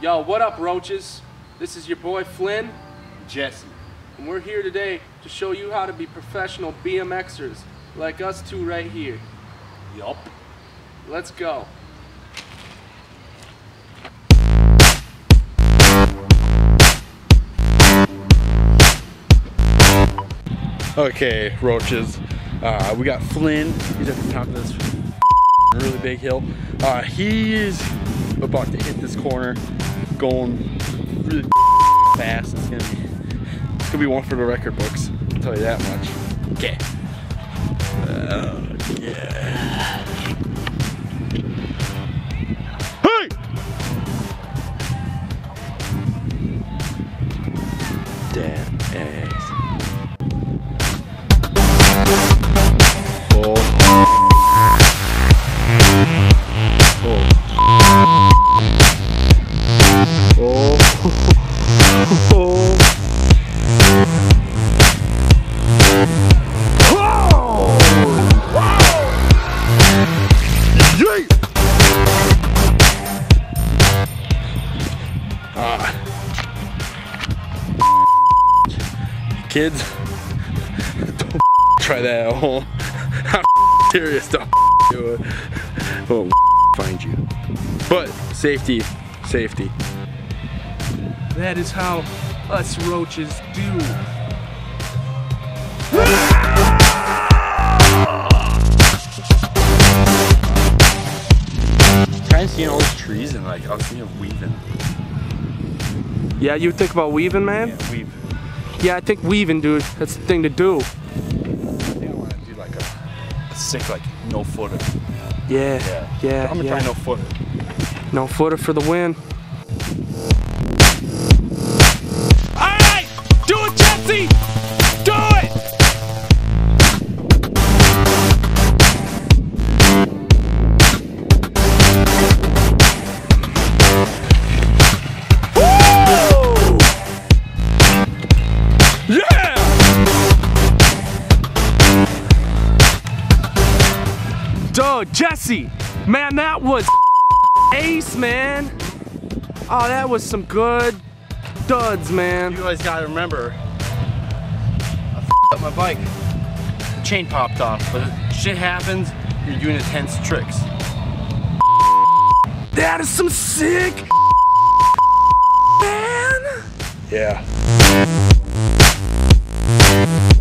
Yo, what up, roaches? This is your boy Flynn Jesse, and we're here today to show you how to be professional BMXers like us two right here. Yup. Let's go. Okay, roaches. We got Flynn. He's at the top of this really big hill. He is about to hit this corner, going really fast. It's gonna be one for the record books. I'll tell you that much. Okay. Yeah. Hey! Damn ass. Kids, don't try that at home. I'm serious, don't do it. We'll find you. But safety. That is how us roaches do. Seeing all these trees and like I was thinking of weaving. Yeah, you think about weaving, man? Yeah, weave. Yeah, I think weaving, dude. That's the thing to do. I think I want to do like a sick like no footer. Yeah. I'm gonna try no footer. No footer for the win. Alright! Do it, Jesse! Do it! Dude, Jesse, man, that was ace, man. Oh, that was some good duds, man. You guys gotta remember, I f***ed up my bike. The chain popped off, but shit happens, you're doing intense tricks. That is some sick man. Yeah.